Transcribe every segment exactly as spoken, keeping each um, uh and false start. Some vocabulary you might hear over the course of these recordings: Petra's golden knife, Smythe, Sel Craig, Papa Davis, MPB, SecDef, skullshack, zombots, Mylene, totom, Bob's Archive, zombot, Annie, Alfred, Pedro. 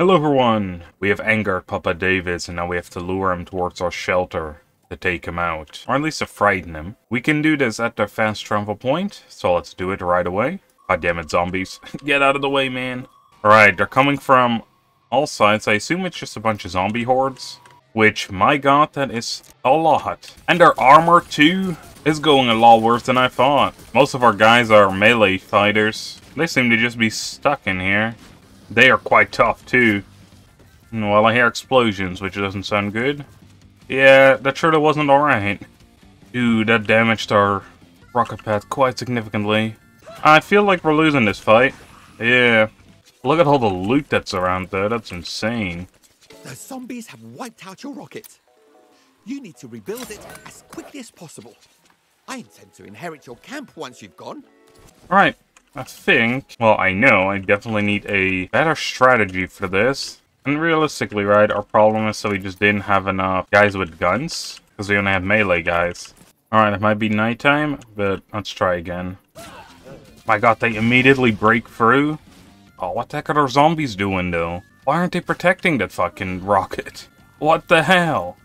Hello everyone! We have angered Papa Davis and now we have to lure him towards our shelter to take him out. Or at least to frighten him. We can do this at the fast travel point, so let's do it right away. God damn it, zombies. Get out of the way, man. Alright, they're coming from all sides. I assume it's just a bunch of zombie hordes. Which, my god, that is a lot. And their armor, too, is going a lot worse than I thought. Most of our guys are melee fighters. They seem to just be stuck in here. They are quite tough, too. Well, I hear explosions, which doesn't sound good. Yeah, that sure wasn't alright. Dude, that damaged our rocket pad quite significantly. I feel like we're losing this fight. Yeah. Look at all the loot that's around, though. That's insane. The zombies have wiped out your rocket. You need to rebuild it as quickly as possible. I intend to inherit your camp once you've gone. Alright. I think, well, I know, I definitely need a better strategy for this. And realistically, right, our problem is that we just didn't have enough guys with guns, because we only had melee guys. Alright, it might be nighttime, but let's try again. My god, they immediately break through. Oh, what the heck are our zombies doing, though? Why aren't they protecting that fucking rocket? What the hell?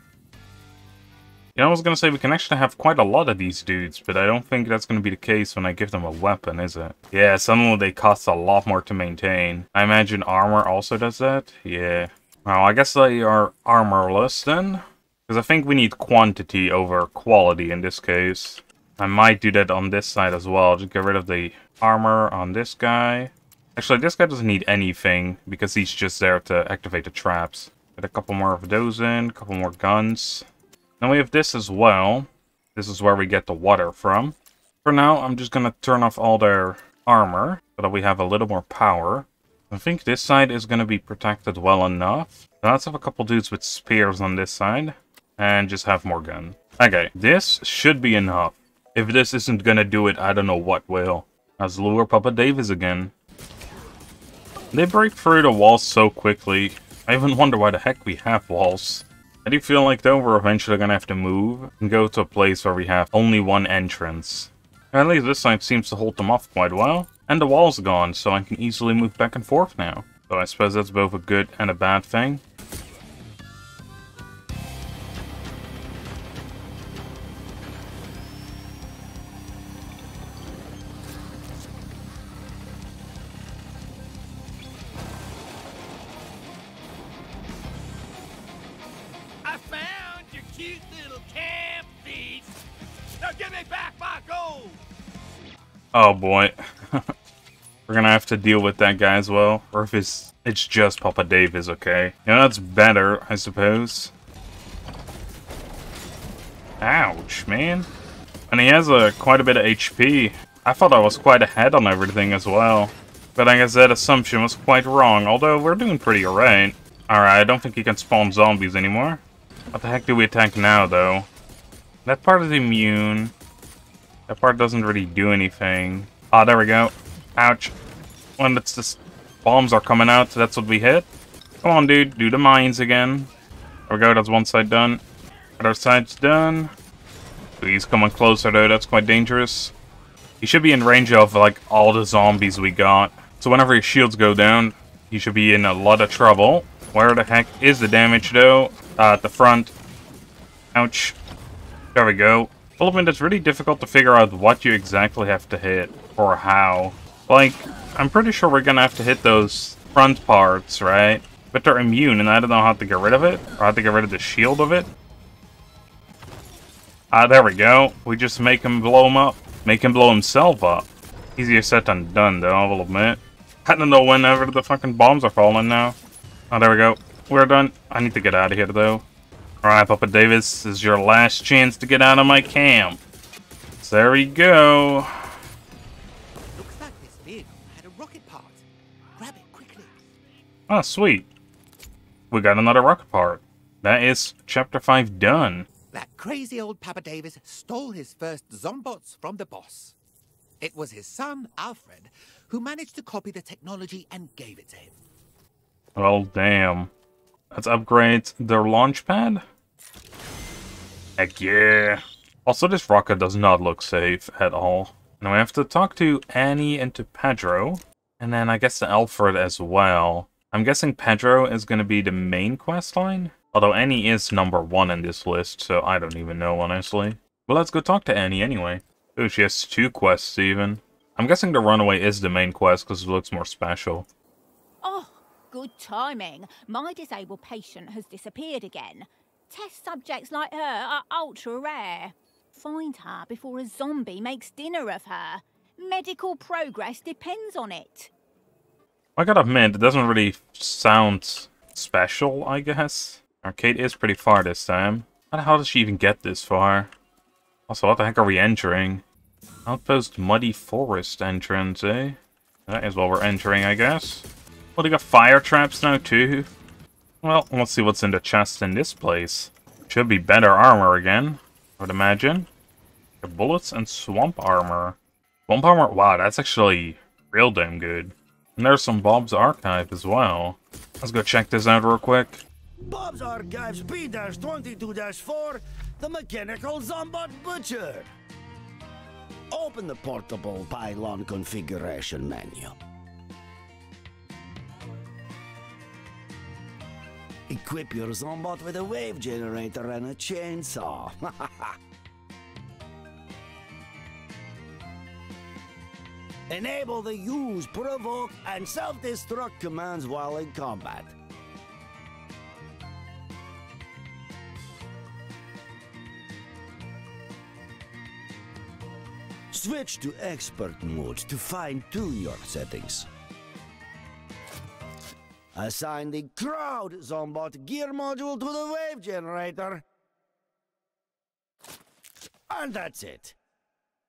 You know, I was gonna say we can actually have quite a lot of these dudes, but I don't think that's gonna be the case when I give them a weapon, is it? Yeah, suddenly they cost a lot more to maintain. I imagine armor also does that? Yeah. Well, I guess they are armorless then. Because I think we need quantity over quality in this case. I might do that on this side as well. Just get rid of the armor on this guy. Actually, this guy doesn't need anything, because he's just there to activate the traps. Get a couple more of those in, a couple more guns. Now we have this as well. This is where we get the water from. For now, I'm just going to turn off all their armor so that we have a little more power. I think this side is going to be protected well enough. So let's have a couple dudes with spears on this side and just have more gun. Okay, this should be enough. If this isn't going to do it, I don't know what will. Let's lure Papa Davis again. They break through the walls so quickly. I even wonder why the heck we have walls. I do feel like, though, we're eventually gonna have to move and go to a place where we have only one entrance. At least this side seems to hold them off quite well. And the wall's gone, so I can easily move back and forth now. So I suppose that's both a good and a bad thing. Oh boy. We're gonna have to deal with that guy as well. Or if it's, it's just Papa Davis, okay? You know, that's better, I suppose. Ouch, man. And he has a, quite a bit of H P. I thought I was quite ahead on everything as well. But I guess that assumption was quite wrong, although we're doing pretty alright. Alright, I don't think he can spawn zombies anymore. What the heck do we attack now, though? That part is immune. That part doesn't really do anything. Ah, there we go. Ouch. When it's just bombs are coming out, so that's what we hit. Come on, dude. Do the mines again. There we go. That's one side done. Other side's done. He's coming closer, though. That's quite dangerous. He should be in range of, like, all the zombies we got. So whenever his shields go down, he should be in a lot of trouble. Where the heck is the damage, though? Uh, at the front. Ouch. There we go. Well, I mean, it's really difficult to figure out what you exactly have to hit, or how. Like, I'm pretty sure we're gonna have to hit those front parts, right? But they're immune, and I don't know how to get rid of it, or how to get rid of the shield of it. Ah, there we go. We just make him blow him up. Make him blow himself up. Easier said than done, though, I will admit. I don't know whenever the fucking bombs are falling now. Oh, there we go. We're done. I need to get out of here, though. Alright, Papa Davis, this is your last chance to get out of my camp. So there we go. Looks like this vehicle had a rocket part. Grab it quickly. Oh, sweet. We got another rocket part. That is chapter five done. That crazy old Papa Davis stole his first zombots from the boss. It was his son, Alfred, who managed to copy the technology and gave it to him. Well, damn. Let's upgrade their launch pad. Heck yeah. Also, this rocket does not look safe at all. And we have to talk to Annie and to Pedro. And then I guess to Alfred as well. I'm guessing Pedro is going to be the main quest line. Although Annie is number one in this list, so I don't even know, honestly. But let's go talk to Annie anyway. Oh, she has two quests even. I'm guessing the runaway is the main quest because it looks more special. Oh, good timing. My disabled patient has disappeared again. Test subjects like her are ultra rare. Find her before a zombie makes dinner of her. Medical progress depends on it. I gotta admit, it doesn't really sound special, I guess. Arcade is pretty far this time. How the hell does she even get this far? Also, what the heck are we entering? Outpost Muddy Forest entrance, eh? That is what we're entering, I guess. Well, they got fire traps now, too. Well, let's see what's in the chest in this place. Should be better armor again, I would imagine. The bullets and swamp armor. Swamp armor? Wow, that's actually real damn good. And there's some Bob's Archive as well. Let's go check this out real quick. Bob's Archive Speed twenty-two dash four, the mechanical zombot butcher. Open the portable pylon configuration menu. Equip your zombot with a wave generator and a chainsaw. Enable the use, provoke, and self-destruct commands while in combat. Switch to expert mode to fine-tune your settings. Assign the crowd zombot gear module to the wave generator. And that's it.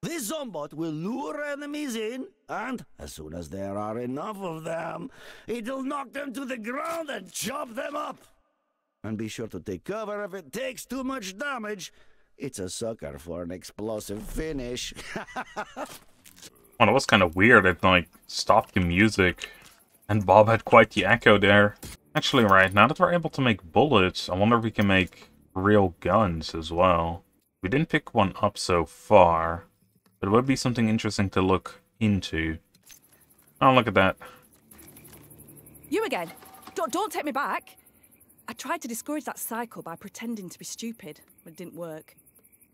This zombot will lure enemies in, and as soon as there are enough of them, it'll knock them to the ground and chop them up. And be sure to take cover if it takes too much damage. It's a sucker for an explosive finish. Well, it was kind of weird. It, like, stopped the music. And Bob had quite the echo there. Actually, right, now that we're able to make bullets, I wonder if we can make real guns as well. We didn't pick one up so far, but it would be something interesting to look into. Oh, look at that. You again. Don't, don't take me back. I tried to discourage that cycle by pretending to be stupid, but it didn't work.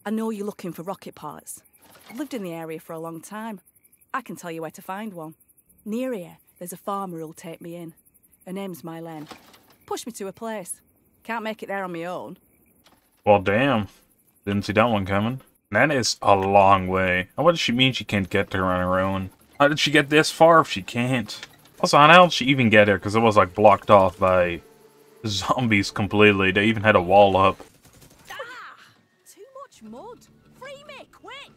I know you're looking for rocket parts. I've lived in the area for a long time. I can tell you where to find one. Near here. There's a farmer who'll take me in. Her name's Mylene. Push me to a place. Can't make it there on my own. Well, damn. Didn't see that one coming. That is a long way. What does she mean she can't get there on her own? How did she get this far if she can't? Also, how the hell did she even get there? Because it was, like, blocked off by zombies completely. They even had a wall up. Ah! Too much mud. Free me, quick!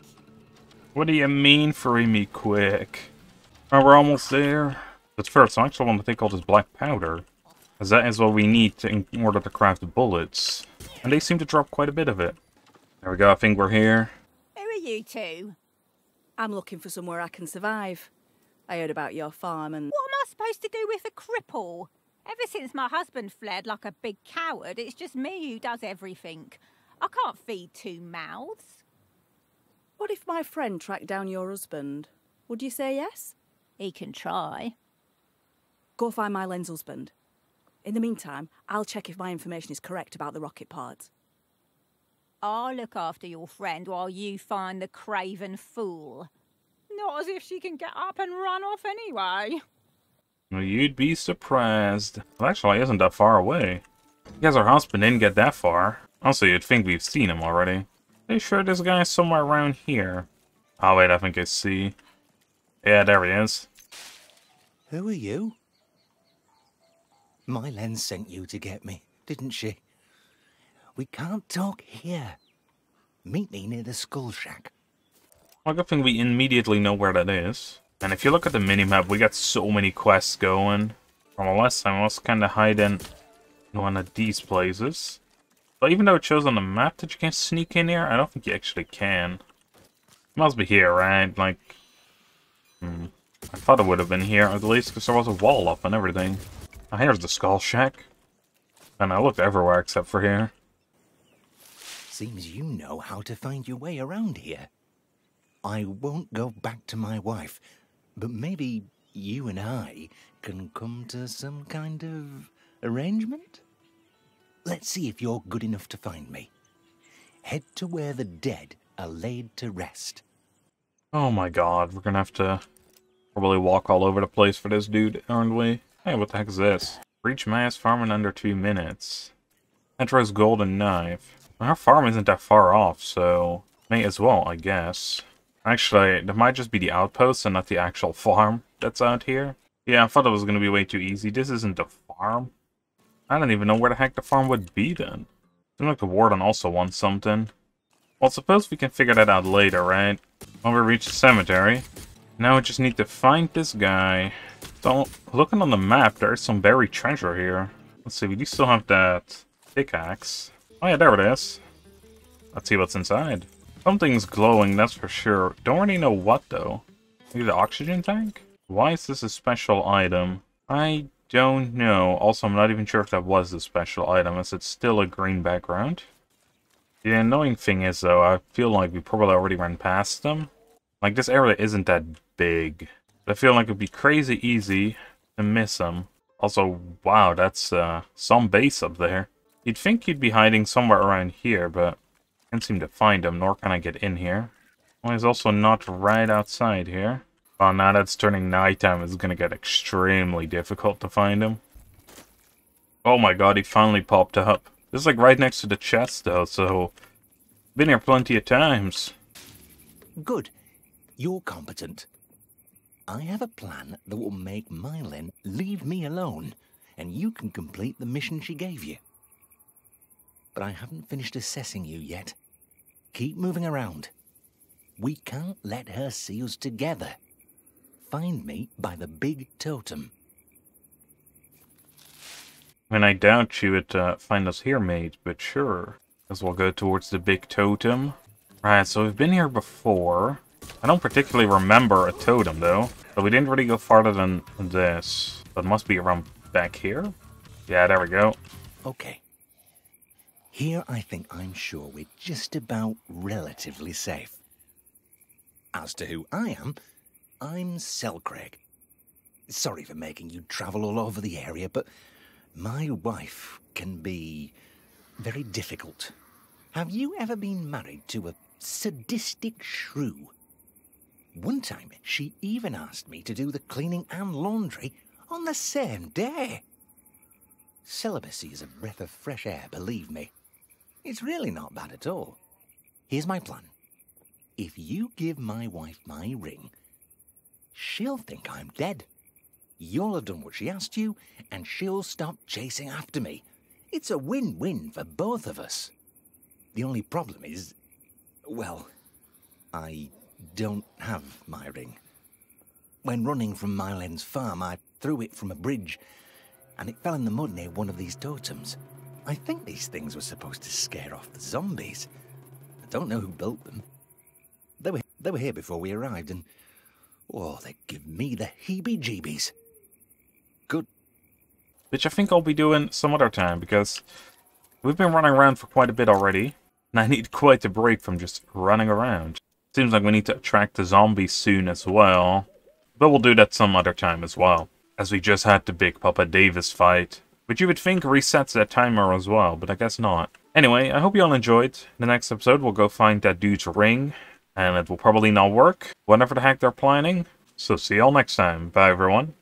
What do you mean, free me, quick? Alright, we're almost there. But first, I actually want to take all this black powder, as that is what we need to, in order to craft bullets. And they seem to drop quite a bit of it. There we go, I think we're here. Who are you two? I'm looking for somewhere I can survive. I heard about your farm and... What am I supposed to do with a cripple? Ever since my husband fled like a big coward, it's just me who does everything. I can't feed two mouths. What if my friend tracked down your husband? Would you say yes? He can try. Go find Mylene's husband. In the meantime, I'll check if my information is correct about the rocket parts. I'll look after your friend while you find the craven fool. Not as if she can get up and run off anyway. Well, you'd be surprised. Well, actually, it isn't that far away. Because our husband didn't get that far. Also, you'd think we've seen him already. Are you sure this guy's somewhere around here? Oh, wait, I think I see. Yeah, there he is. Who are you? Mylene sent you to get me, didn't she? We can't talk here. Meet me near the skull shack. Well, good thing we immediately know where that is. And if you look at the minimap, we got so many quests going. From the last time, I was kind of hiding in one of these places. But even though it shows on the map that you can sneak in here, I don't think you actually can. It must be here, right? Like, hmm. I thought it would have been here, at least, because there was a wall up and everything. Oh, here's the skull shack. And I looked everywhere except for here. Seems you know how to find your way around here. I won't go back to my wife, but maybe you and I can come to some kind of arrangement? Let's see if you're good enough to find me. Head to where the dead are laid to rest. Oh my god, we're gonna have to probably walk all over the place for this dude, aren't we? Hey, what the heck is this? Reach mass farm in under two minutes. Petra's golden knife. Our farm isn't that far off, so may as well, I guess. Actually, that might just be the outpost and not the actual farm that's out here. Yeah, I thought it was going to be way too easy. This isn't the farm. I don't even know where the heck the farm would be then. Seems like the warden also wants something. Well, suppose we can figure that out later, right? When we reach the cemetery. Now we just need to find this guy. Don't, looking on the map, there is some buried treasure here. Let's see, we do still have that pickaxe. Oh yeah, there it is. Let's see what's inside. Something's glowing, that's for sure. Don't really know what, though. Maybe the oxygen tank? Why is this a special item? I don't know. Also, I'm not even sure if that was a special item, as it's still a green background. The annoying thing is, though, I feel like we probably already ran past them. Like, this area isn't that big. But I feel like it would be crazy easy to miss them. Also, wow, that's uh, some base up there. You'd think you'd be hiding somewhere around here, but... can't seem to find him, nor can I get in here. Well, he's also not right outside here. Oh, now that's turning nighttime. It's gonna get extremely difficult to find him. Oh my god, he finally popped up. This is like right next to the chest, though, so... been here plenty of times. Good. You're competent. I have a plan that will make Mylene leave me alone, and you can complete the mission she gave you. But I haven't finished assessing you yet. Keep moving around. We can't let her see us together. Find me by the big totem. I mean, I doubt you would uh, find us here, mate, but sure. As we'll go towards the big totem. Right, so we've been here before. I don't particularly remember a totem, though. So we didn't really go farther than this. But it must be around back here? Yeah, there we go. Okay. Here, I think I'm sure we're just about relatively safe. As to who I am, I'm Sel Craig. Sorry for making you travel all over the area, but my wife can be very difficult. Have you ever been married to a sadistic shrew? One time, she even asked me to do the cleaning and laundry on the same day. Celibacy is a breath of fresh air, believe me. It's really not bad at all. Here's my plan. If you give my wife my ring, she'll think I'm dead. You'll have done what she asked you, and she'll stop chasing after me. It's a win-win for both of us. The only problem is, well, I don't have my ring. When running from Mylene's farm, I threw it from a bridge, and it fell in the mud near one of these totems. I think these things were supposed to scare off the zombies. I don't know who built them. They were, they were here before we arrived, and... oh, they give me the heebie-jeebies. Good. Which I think I'll be doing some other time, because we've been running around for quite a bit already, and I need quite a break from just running around. Seems like we need to attract the zombies soon as well, but we'll do that some other time as well. As we just had the big Papa Davis fight, which you would think resets that timer as well, but I guess not. Anyway, I hope you all enjoyed. In the next episode, we'll go find that dude's ring, and it will probably not work, whatever the heck they're planning. So see y'all next time. Bye, everyone.